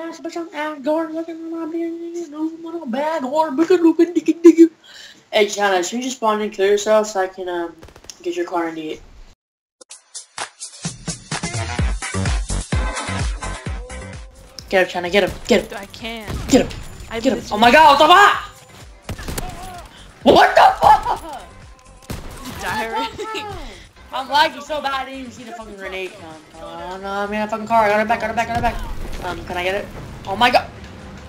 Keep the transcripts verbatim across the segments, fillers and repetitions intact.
ass, but I'm outdoors looking at my business, moving on a bag, or looking, looking, digging, digging. Hey, Giannis, can you just spawn and clear yourself so I can um get your car and eat? Get him, China, get him, get him. I can't. Get him, I get him. Oh my god, what the fuck? What the fuck? You die already. I'm lagging so bad I didn't even see the fucking grenade come. Oh no, I'm in a fucking car. I got it back, got it back, got it back. Um, can I get it? Oh my god.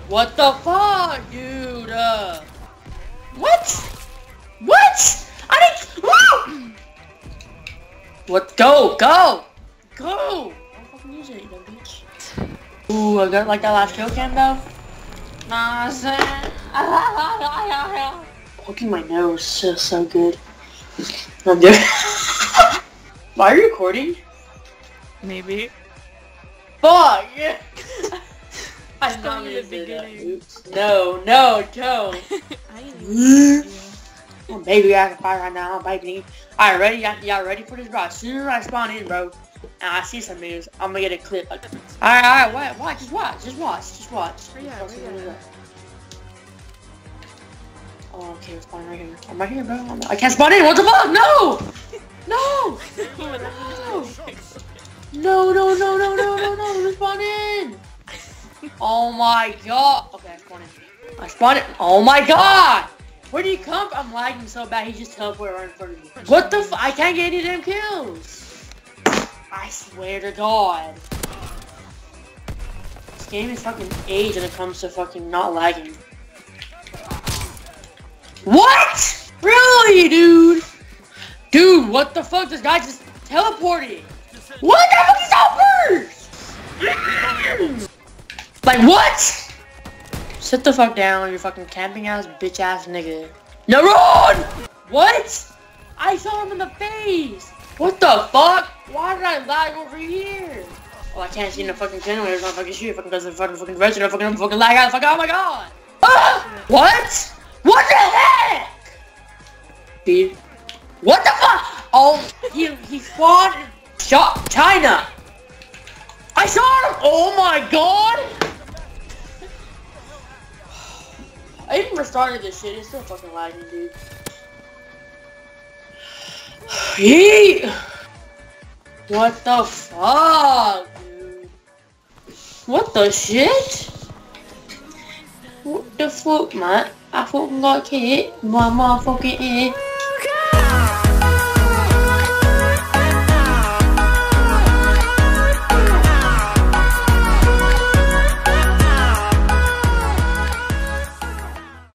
What the fuck, dude? Uh, what? What? I didn't. Woo! What? Go, go, go! Don't fucking use it, you dumb bitch. Ooh, I got like that last kill cam though. Nah, I'm saying. Poking my nose so so good. I'm good. Why are you recording? Maybe. Fuck! Yeah. I thought you did that. Oops. No, no, don't. Oh, baby, I can fire right now, baby. All right, ready? Y'all ready for this, bro? As soon as I spawn in, bro, and I see some news, I'm gonna get a clip. All right, all right, watch, just watch, just watch, just watch. Oh, yeah, yeah. Oh, okay, it's fine right here. I'm right here, bro. I'm, I can't spawn in. What the fuck? No! No! No! No! No! No! No! No! No! No! No! Spawn in! Oh my god! Okay, I spawned in. I spawned in. Oh my god! Where did he come from? I'm lagging so bad. He just teleported right in front of me. What the? F I can't get any damn kills. I swear to God. This game is fucking age when it comes to fucking not lagging. What? Really, dude? Dude, what the fuck? This guy just teleported. What the fuck is that first? Like what? Sit the fuck down, you fucking camping ass bitch ass nigga. No, run! What? I saw him in the face. What the fuck? Why did I lag over here? Oh, I can't see no fucking channel. There's no fucking shit. Fucking doesn't fucking fucking register. Fucking I'm fucking lag out. Fucking oh my god. Ah! What? What the heck? Dude. What the fuck? Oh, he, he fought shot China. I saw him. Oh my god. I even restarted this shit. It's still fucking lagging, dude. He. What the fuck, dude? What the shit? What the fuck, man? I fucking got hit. My motherfucking head.